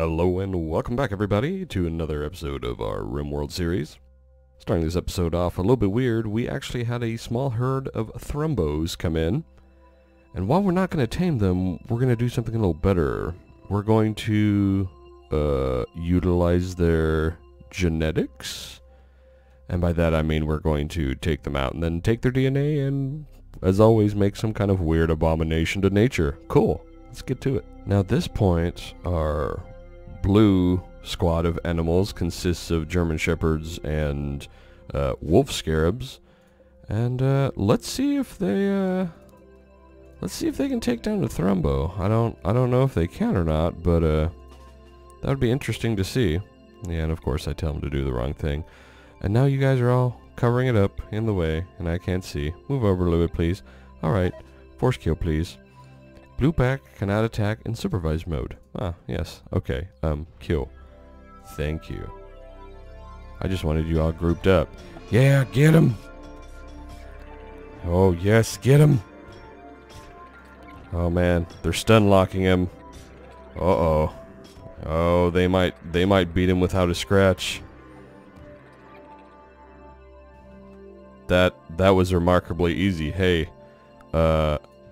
Hello and welcome back everybody to another episode of our RimWorld series. Starting this episode off a little bit weird, we actually had a small herd of Thrumbos come in. And while we're not going to tame them, we're going to do something a little better. We're going to utilize their genetics. And by that I mean we're going to take them out and then take their DNA and, as always, make some kind of weird abomination to nature. Cool. Let's get to it. Now at this point, our blue squad of animals consists of German Shepherds and wolf scarabs, and let's see if they can take down a Thrumbo. I don't know if they can or not, but that would be interesting to see. Yeah, and of course I tell them to do the wrong thing, and now you guys are all covering it up in the way, and I can't see. Move over a little bit, please. All right, force kill, please. Blue pack cannot attack in supervised mode. Ah, yes. Okay. Kill. Thank you. I just wanted you all grouped up. Yeah, get him! Oh, yes, get him! Oh, man. They're stun locking him. Uh-oh. Oh, they might beat him without a scratch. That was remarkably easy. Hey,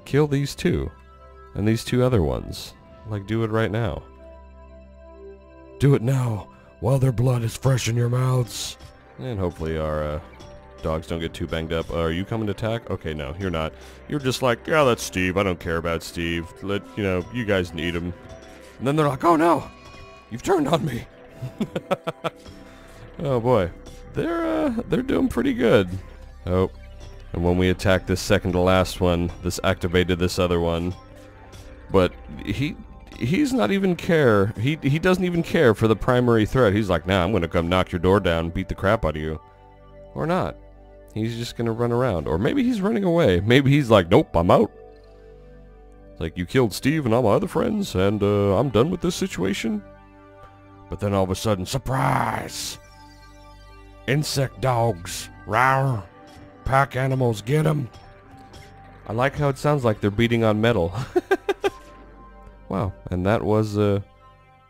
kill these two. And these two other ones. Like, do it right now. Do it now, while their blood is fresh in your mouths. And hopefully our dogs don't get too banged up. Are you coming to attack? Okay, no, you're not. You're just like, yeah, that's Steve. I don't care about Steve. Let, you know, you guys need him. And then they're like, oh no, you've turned on me. Oh boy, they're doing pretty good. Oh, and when we attack this second to last one, this activated this other one. But he's not even care. He doesn't even care for the primary threat. He's like, nah, I'm going to come knock your door down and beat the crap out of you. Or not. He's just going to run around. Or maybe he's running away. Maybe he's like, nope, I'm out. It's like, you killed Steve and all my other friends, and I'm done with this situation. But then all of a sudden, surprise! Insect dogs. Rawr. Pack animals, get them. I like how it sounds like they're beating on metal. Wow, and that was a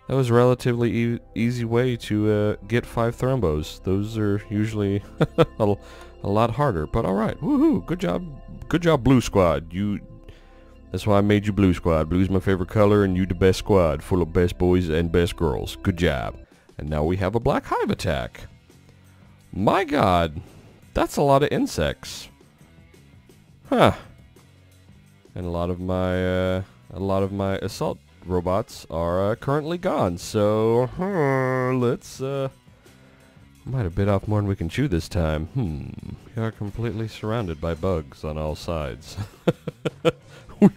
relatively easy way to get 5 Thrumbos. Those are usually a lot harder, but all right. Woohoo! Good job, Blue Squad. You. That's why I made you Blue Squad. Blue's my favorite color, and you the best squad, full of best boys and best girls. Good job. And now we have a black hive attack. My God, that's a lot of insects. Huh. And a lot of my assault robots are currently gone, so let's might have bit off more than we can chew this time. We are completely surrounded by bugs on all sides. we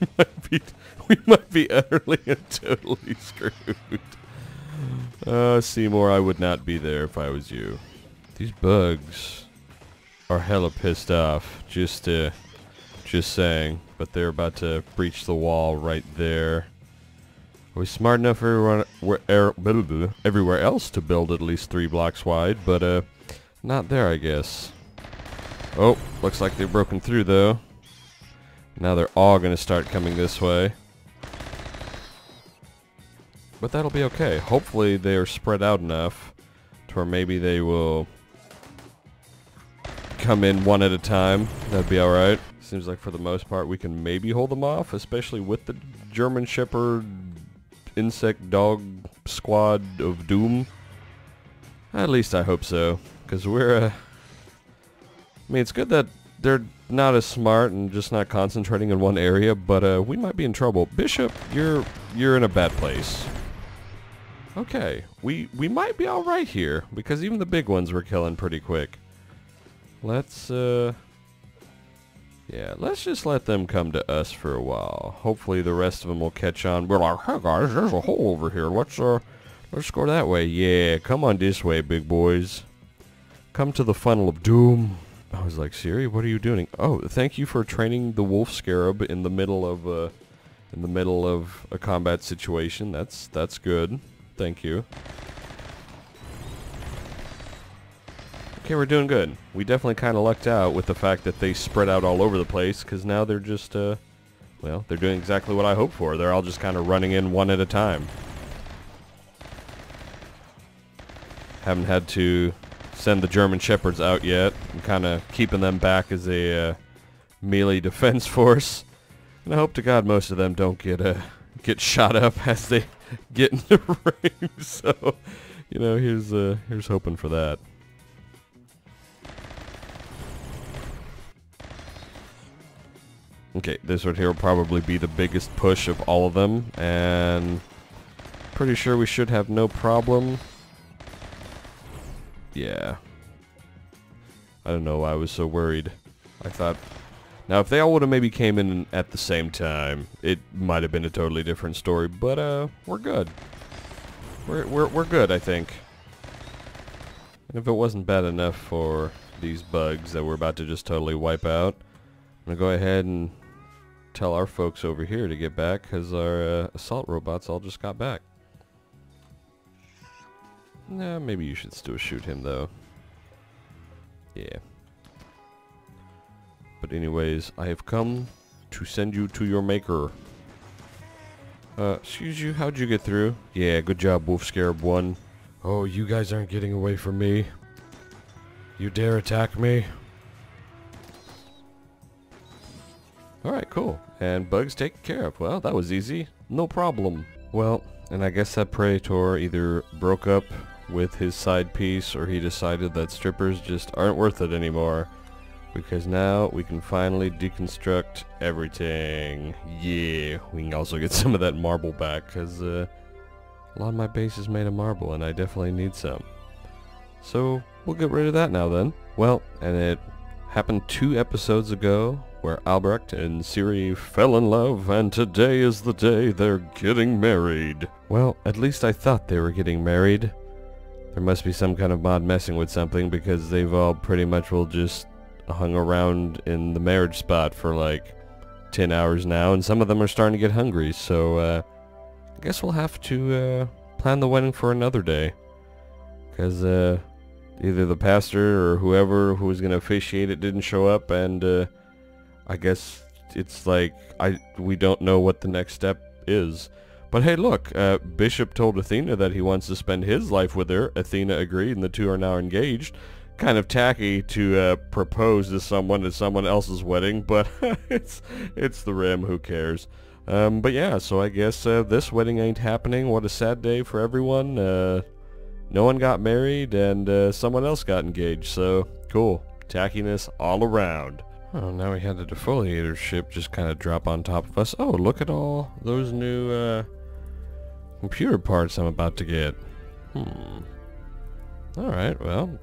might be utterly and totally screwed. Seymour, I would not be there if I was you. These bugs are hella pissed off. Just saying, but they're about to breach the wall right there. Are we smart enough everywhere else to build at least 3 blocks wide, but not there, I guess. Oh, looks like they've broken through, though. Now they're all going to start coming this way. But that'll be okay. Hopefully they are spread out enough to where maybe they will come in one at a time. That'd be alright. Seems like for the most part we can maybe hold them off, especially with the German Shepherd insect dog squad of doom. At least I hope so, because we're I mean, it's good that they're not as smart and just not concentrating in one area, but we might be in trouble. Bishop, you're in a bad place. Okay, we might be all right here, because even the big ones we're killing pretty quick. Let's yeah, let's just let them come to us for a while. Hopefully the rest of them will catch on. We're like, hey guys, there's a hole over here. Let's go that way. Yeah, come on this way, big boys. Come to the funnel of doom. I was like, Siri, what are you doing? Oh, thank you for training the wolf scarab in the middle of a combat situation. That's good. Thank you. Okay, we're doing good. We definitely kind of lucked out with the fact that they spread out all over the place, because now they're just, well, they're doing exactly what I hoped for. They're all just kind of running in one at a time. Haven't had to send the German Shepherds out yet. I'm kind of keeping them back as a melee defense force. And I hope to God most of them don't get shot up as they get into range. So, you know, here's hoping for that. Okay, this right here will probably be the biggest push of all of them, and pretty sure we should have no problem. Yeah. I don't know why I was so worried. I thought... Now, if they all would have maybe came in at the same time, it might have been a totally different story, but, we're good. We're good, I think. And if it wasn't bad enough for these bugs that we're about to just totally wipe out, I'm gonna go ahead and tell our folks over here to get back, because our assault robots all just got back. Nah, maybe you should still shoot him, though. Yeah. But anyways, I have come to send you to your maker. Excuse you, how'd you get through? Yeah, good job, Wolf Scarab 1. Oh, you guys aren't getting away from me. You dare attack me? Alright, cool. And bugs taken care of. Well, that was easy. No problem. Well, and I guess that Praetor either broke up with his side piece or he decided that strippers just aren't worth it anymore. Because now we can finally deconstruct everything. Yeah, we can also get some of that marble back because a lot of my base is made of marble and I definitely need some. So we'll get rid of that now then. Well, and it happened 2 episodes ago, where Albrecht and Siri fell in love, and today is the day they're getting married. Well, at least I thought they were getting married. There must be some kind of mod messing with something, because they've all pretty much will just hung around in the marriage spot for like 10 hours now, and some of them are starting to get hungry, so I guess we'll have to plan the wedding for another day. Because either the pastor or whoever who was going to officiate it didn't show up, and I guess it's like we don't know what the next step is. But hey, look, Bishop told Athena that he wants to spend his life with her. Athena agreed, and the two are now engaged. Kind of tacky to propose to someone at someone else's wedding, but it's the Rim. Who cares? But yeah, so I guess this wedding ain't happening. What a sad day for everyone. No one got married, and someone else got engaged. So cool, tackiness all around. Oh, now we had the defoliator ship just kind of drop on top of us. Oh, look at all those new computer parts I'm about to get. Hmm. Alright, well,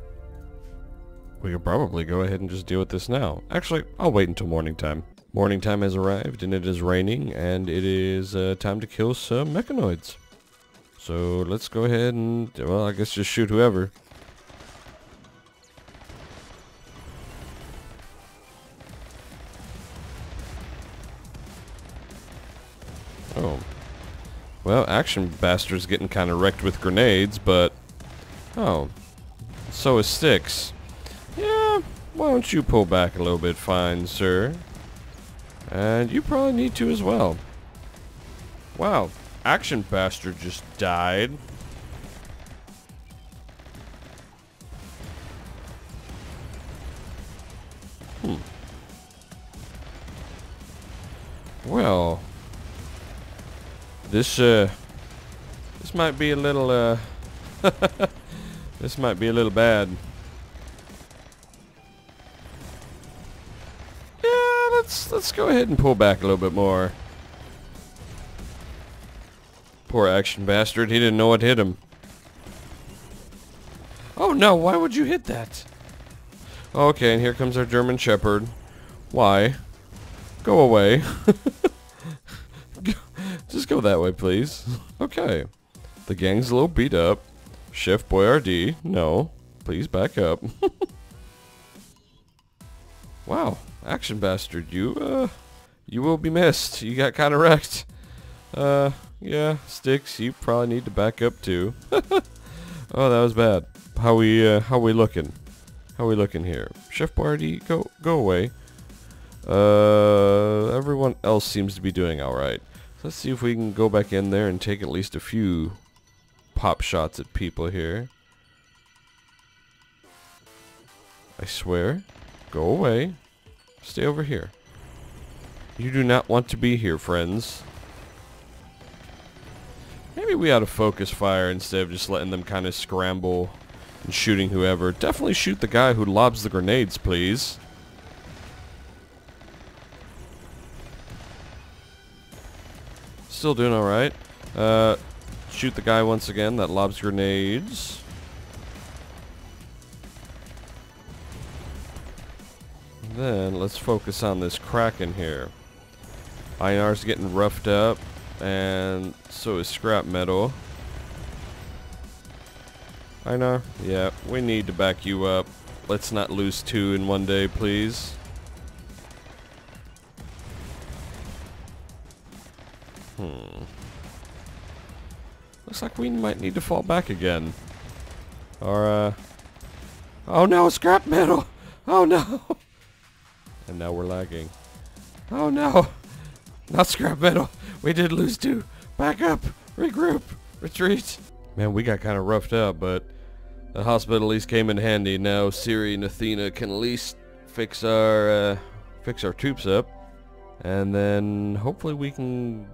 we could probably go ahead and just deal with this now. Actually, I'll wait until morning time. Morning time has arrived, and it is raining, and it is time to kill some mechanoids. So let's go ahead and, well, I guess just shoot whoever. Oh. Well, Action Bastard's getting kind of wrecked with grenades, but... Oh. So is Sticks. Yeah, why don't you pull back a little bit, fine, sir? And you probably need to as well. Wow. Action Bastard just died. Hmm. Well... This might be a little, this might be a little bad. Yeah, let's go ahead and pull back a little bit more. Poor Action Bastard, he didn't know what hit him. Oh no, why would you hit that? Okay, and here comes our German Shepherd. Why? Go away. Just go that way, please. Okay. The gang's a little beat up. Chef Boyardee, no. Please back up. Wow. Action Bastard, you will be missed. You got kind of wrecked. Yeah. Sticks, you probably need to back up too. Oh, that was bad. How we looking? How we looking here? Chef Boyardee, go away. Everyone else seems to be doing alright. Let's see if we can go back in there and take at least a few pop shots at people here. I swear. Go away. Stay over here. You do not want to be here, friends. Maybe we ought to focus fire instead of just letting them kind of scramble and shooting whoever. Definitely shoot the guy who lobs the grenades, please. Still doing alright. Shoot the guy once again that lobs grenades. Then let's focus on this Kraken here. Einar's getting roughed up, and so is Scrap Metal. Einar, yeah, we need to back you up. Let's not lose two in one day, please. Looks like we might need to fall back again. Or, oh no, Scrap Metal! Oh no! And now we're lagging. Oh no! Not Scrap Metal! We did lose two! Back up! Regroup! Retreat! Man, we got kind of roughed up, but the hospital at least came in handy. Now Siri and Athena can at least fix our troops up. And then hopefully we can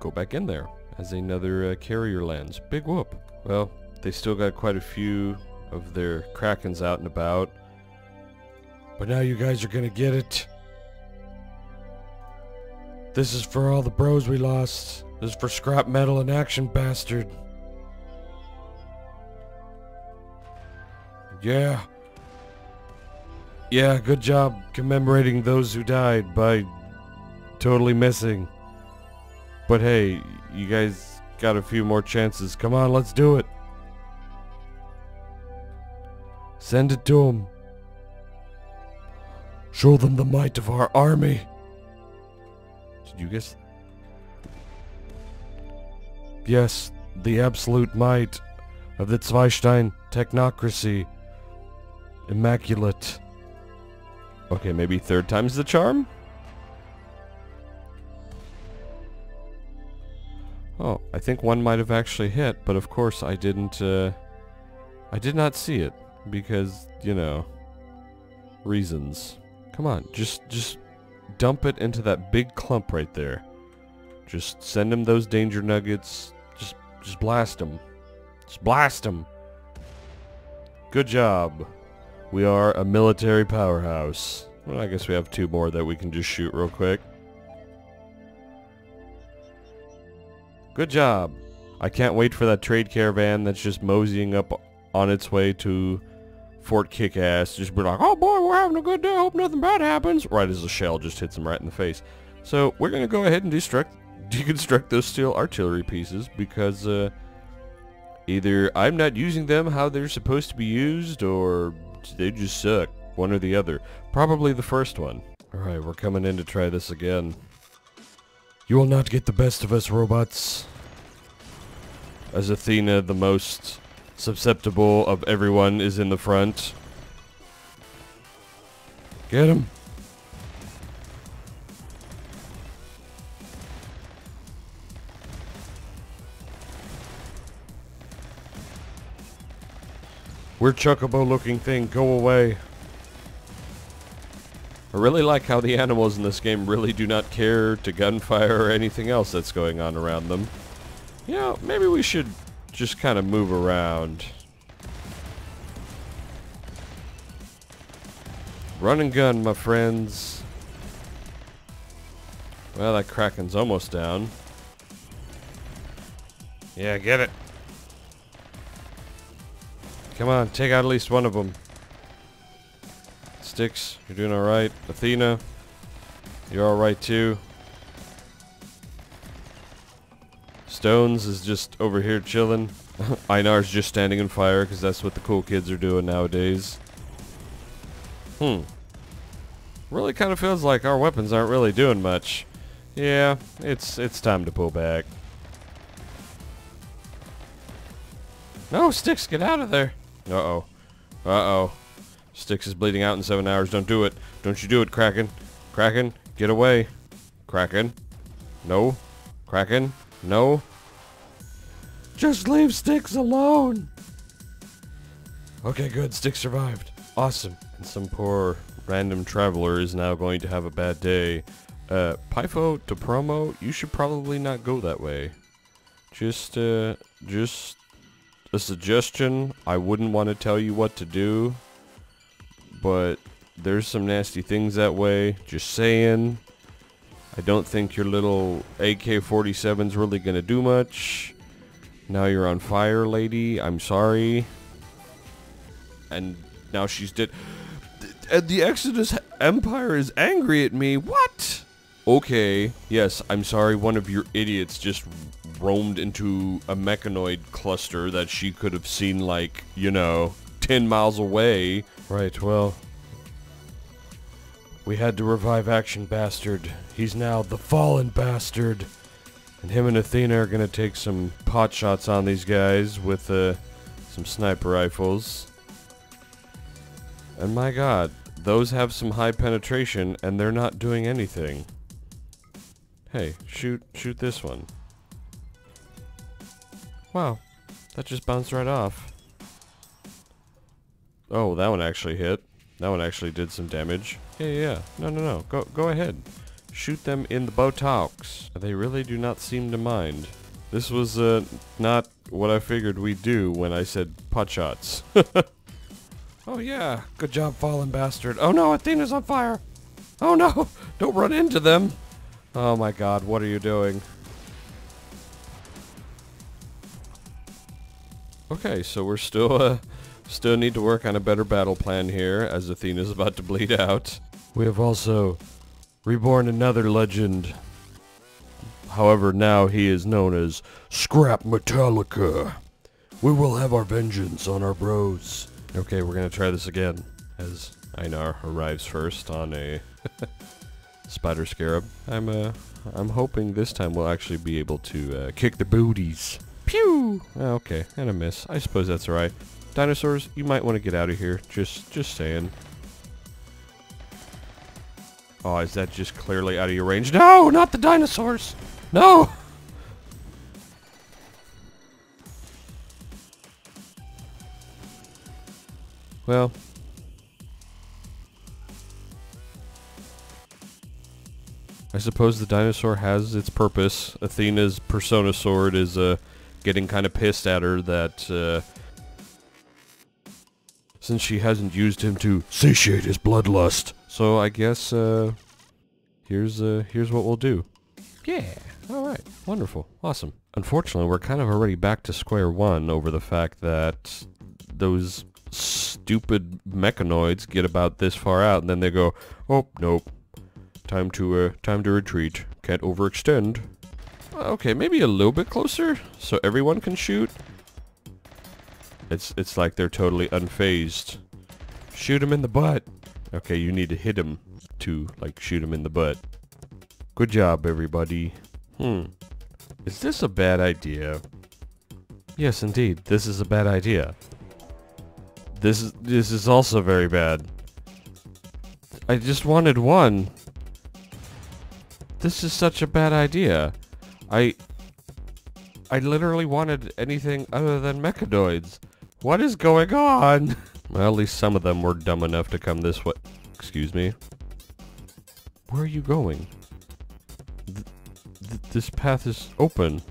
go back in there as another carrier lands. Big whoop! Well, they still got quite a few of their Krakens out and about. But now you guys are gonna get it. This is for all the bros we lost. This is for Scrap Metal and Action Bastard. Yeah. Yeah, good job commemorating those who died by totally missing. But hey, you guys got a few more chances. Come on, let's do it. Send it to them. Show them the might of our army. Did you guess? Yes, the absolute might of the Zweistein technocracy. Immaculate. Okay, maybe third time's the charm? Oh, I think one might have actually hit, but of course I didn't, I did not see it, because, you know, reasons. Come on, just dump it into that big clump right there. Just send him those danger nuggets. Just blast him. Just blast him. Good job. We are a military powerhouse. Well, I guess we have two more that we can just shoot real quick. Good job. I can't wait for that trade caravan that's just moseying up on its way to Fort Kickass. Just be like, oh boy, we're having a good day, hope nothing bad happens, right as the shell just hits him right in the face. So we're gonna go ahead and deconstruct those steel artillery pieces, because either I'm not using them how they're supposed to be used, or they just suck, one or the other. Probably the first one. Alright, we're coming in to try this again. You will not get the best of us, robots. As Athena, the most susceptible of everyone, is in the front. Get him. We're chocobo looking thing, go away. I really like how the animals in this game really do not care to gunfire or anything else that's going on around them. You know, maybe we should just kind of move around. Run and gun, my friends. Well, that Kraken's almost down. Yeah, get it. Come on, take out at least one of them. Sticks, you're doing alright. Athena, you're alright too. Stones is just over here chilling. Einar's just standing in fire, because that's what the cool kids are doing nowadays. Really kind of feels like our weapons aren't really doing much. Yeah, it's time to pull back. No, Sticks, get out of there. Uh-oh. Uh-oh. Sticks is bleeding out in 7 hours. Don't do it. Don't you do it, Kraken. Kraken, get away. Kraken. No. Kraken. No. Just leave Sticks alone. Okay, good. Sticks survived. Awesome. and some poor random traveler is now going to have a bad day. Pyfo to promo, you should probably not go that way. Just a suggestion. I wouldn't want to tell you what to do, but there's some nasty things that way. Just saying. I don't think your little AK-47's really gonna do much. Now you're on fire, lady. I'm sorry. And now she's dead. The Exodus Empire is angry at me. What? Okay. Yes, I'm sorry. One of your idiots just roamed into a mechanoid cluster that she could have seen, like, you know, 10 miles away. Right, well, we had to revive Action Bastard. He's now the Fallen Bastard. And him and Athena are gonna take some pot shots on these guys with some sniper rifles. And my god, those have some high penetration and they're not doing anything. Hey, shoot this one. Wow, that just bounced right off. Oh, that one actually hit. That one actually did some damage. Yeah. No. Go ahead. Shoot them in the Botox. They really do not seem to mind. This was not what I figured we'd do when I said pot shots. Oh yeah, good job, Fallen Bastard. Oh no, Athena's on fire. Oh no, don't run into them. Oh my god, what are you doing? Okay, so we're still need to work on a better battle plan here, as Athena's about to bleed out. We have also reborn another legend. However, now he is known as Scrap Metallica. We will have our vengeance on our bros. Okay, we're gonna try this again, as Einar arrives first on a spider scarab. I'm hoping this time we'll actually be able to kick the booties. Pew! Okay, and a miss. I suppose that's alright. Dinosaurs, you might want to get out of here. Just saying. Oh, is that just clearly out of your range? No, not the dinosaurs! No! Well. I suppose the dinosaur has its purpose. Athena's Persona sword is getting kind of pissed at her that... since she hasn't used him to satiate his bloodlust. So I guess, here's what we'll do. Yeah, alright, wonderful, awesome. Unfortunately, we're kind of already back to square one over the fact that those stupid mechanoids get about this far out and then they go, oh, nope, time to retreat, can't overextend. Okay, maybe a little bit closer so everyone can shoot. It's like they're totally unfazed. Shoot him in the butt. Okay, you need to hit him to, like, shoot him in the butt. Good job, everybody. Is this a bad idea? Yes, indeed. This is a bad idea. This is also very bad. I just wanted one. This is such a bad idea. I literally wanted anything other than mechanoids. What is going on? Well, at least some of them were dumb enough to come this way. Excuse me. Where are you going? This path is open.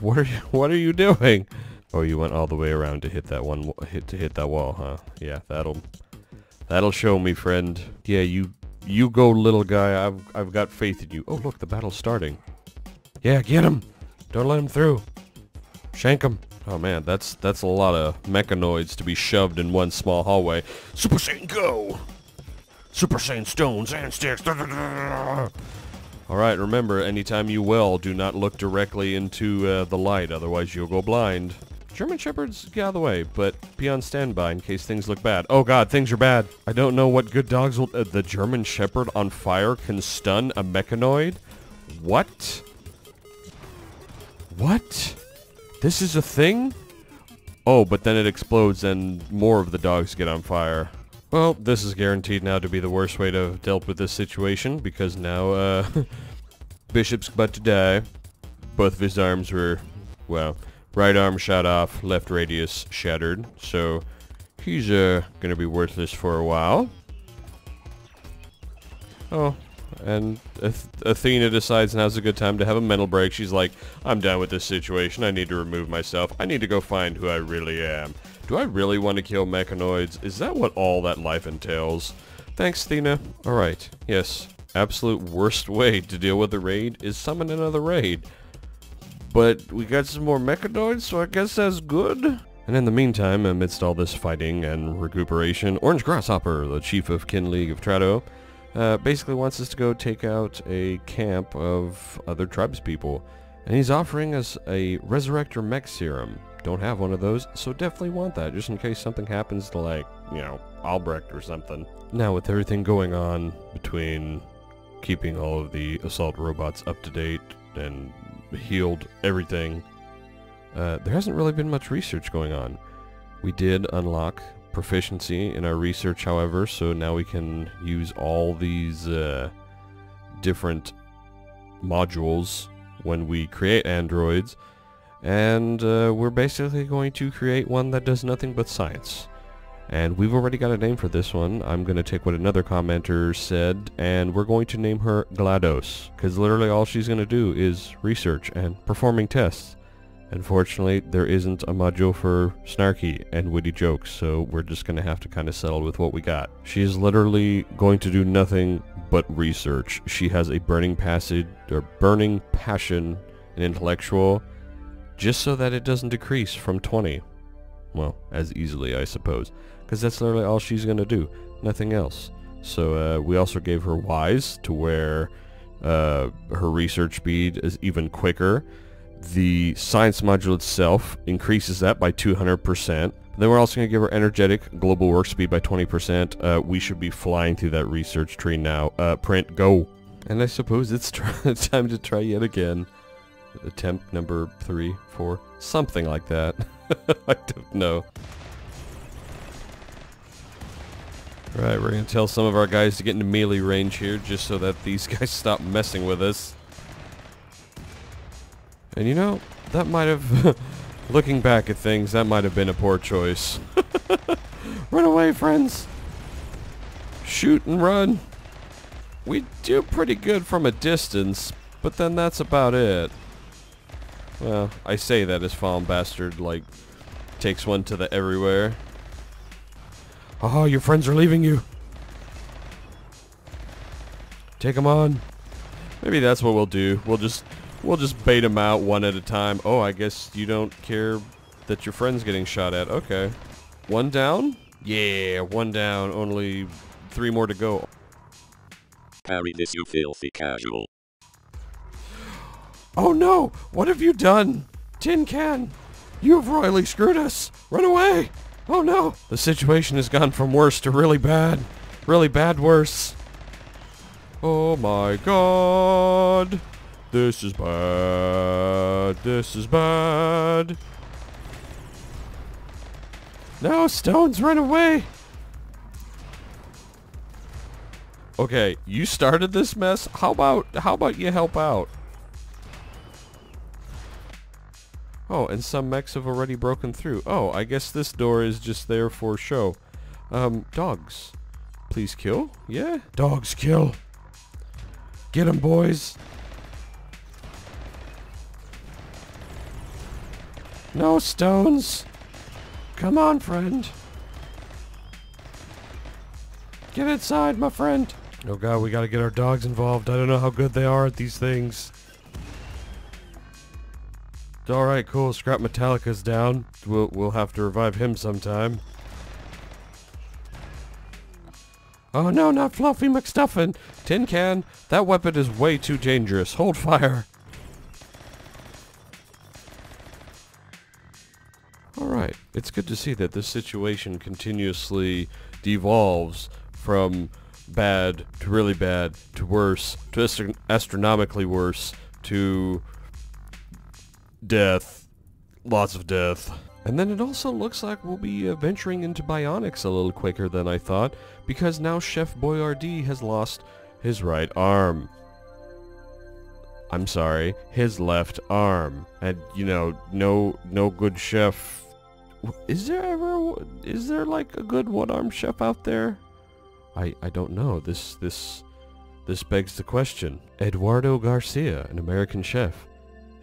What are you doing? Oh, you went all the way around to hit that one. To hit that wall, huh? Yeah, that'll show me, friend. Yeah, you go, little guy. I've got faith in you. Oh, look, the battle's starting. Yeah, get him. Don't let him through. Shank him. Oh man, that's a lot of mechanoids to be shoved in one small hallway. Super Saiyan go! Super Saiyan Stones and Sticks! Alright, remember, anytime you will, do not look directly into the light, otherwise you'll go blind. German Shepherds, get out of the way, but be on standby in case things look bad. Oh god, things are bad! I don't know what good dogs will- the German Shepherd on fire can stun a mechanoid? What? What? This is a thing? Oh, but then it explodes and more of the dogs get on fire. Well, this is guaranteed now to be the worst way to have dealt with this situation, because now, Bishop's about to die. Both of his arms were, well, right arm shot off, left radius shattered, so He's gonna be worthless for a while. Oh, and if Athena decides now's a good time to have a mental break, she's like, I'm done with this situation, I need to remove myself, I need to go find who I really am. Do I really want to kill mechanoids? Is that what all that life entails? Thanks, Athena. Alright, yes, absolute worst way to deal with a raid is summon another raid. But we got some more mechanoids, so I guess that's good? And in the meantime, amidst all this fighting and recuperation, Orange Grasshopper, the chief of Kin League of Trado, basically wants us to go take out a camp of other tribes people. And he's offering us a Resurrector Mech Serum. Don't have one of those, so definitely want that, just in case something happens to, like, you know, Albrecht or something. Now, with everything going on between keeping all of the assault robots up to date and healed everything, there hasn't really been much research going on. We did unlock proficiency in our research, however, so now we can use all these different modules when we create androids, and we're basically going to create one that does nothing but science. And we've already got a name for this one. I'm going to take what another commenter said, and we're going to name her GLaDOS, because literally all she's going to do is research and performing tests. Unfortunately, there isn't a module for snarky and witty jokes, so we're just going to have to kind of settle with what we got. She is literally going to do nothing but research. She has a burning passion in intellectual, just so that it doesn't decrease from 20. Well, as easily, I suppose, because that's literally all she's going to do, nothing else. So we also gave her wise, to where her research speed is even quicker. The science module itself increases that by 200%. Then we're also going to give her energetic, global work speed by 20%. We should be flying through that research tree now. Print, go. And I suppose it's time to try yet again. Attempt number 3, 4, something like that. I don't know. Alright, we're going to tell some of our guys to get into melee range here, just so that these guys stop messing with us. And you know, that might have, looking back at things, that might have been a poor choice. Run away, friends! Shoot and run! We do pretty good from a distance, but then that's about it. Well, I say that as Fallen Bastard, like, takes one to the everywhere. Oh, your friends are leaving you! Take them on! Maybe that's what we'll do. We'll just bait them out one at a time. Oh, I guess you don't care that your friend's getting shot at. Okay. One down? Yeah, one down. Only 3 more to go. Parry this, you filthy casual. Oh no! What have you done? Tin Can! You've royally screwed us! Run away! Oh no! The situation has gone from worse to really bad. Really bad worse. Oh my god! This is bad. This is bad. No, Stones, run away. Okay, you started this mess. How about you help out? Oh, and some mechs have already broken through. Oh, I guess this door is just there for show. Dogs. Please kill? Yeah? Dogs kill. Get 'em, boys. No, Stones! Come on, friend! Get inside, my friend! Oh god, we gotta get our dogs involved. I don't know how good they are at these things. Alright, cool. Scrap Metallica's down. We'll have to revive him sometime. Oh no, not Fluffy McStuffin! Tin Can! That weapon is way too dangerous. Hold fire! Alright, it's good to see that this situation continuously devolves from bad to really bad to worse to astronomically worse to death. Lots of death. And then it also looks like we'll be venturing into bionics a little quicker than I thought, because now Chef Boyardee has lost his right arm. I'm sorry, his left arm. And, you know, no good chef Is there like a good one-arm chef out there? I don't know. This begs the question. Eduardo Garcia, an American chef.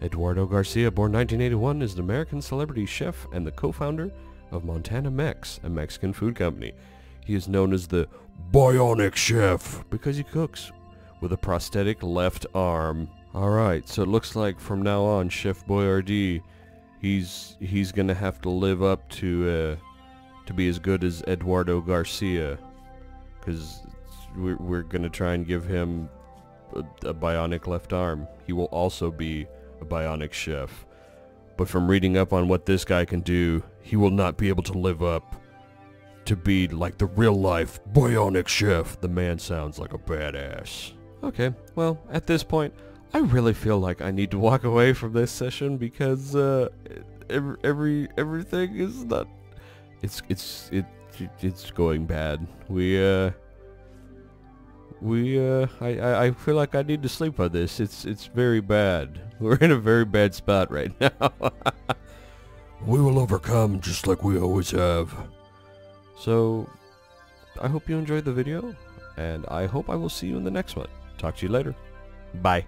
Eduardo Garcia, born 1981, is an American celebrity chef and the co-founder of Montana Mex, a Mexican food company. He is known as the Bionic Chef because he cooks with a prosthetic left arm. Alright, so it looks like from now on, Chef Boyardee, he's gonna have to live up to be as good as Eduardo Garcia, because we're gonna try and give him a bionic left arm. He will also be a bionic chef. But from reading up on what this guy can do, he will not be able to live up to be like the real-life bionic chef. The man sounds like a badass. Okay, well, at this point, I really feel like I need to walk away from this session because everything is not... It's going bad. I feel like I need to sleep on this. It's very bad. We're in a very bad spot right now. We will overcome just like we always have. So, I hope you enjoyed the video, and I hope I will see you in the next one. Talk to you later. Bye.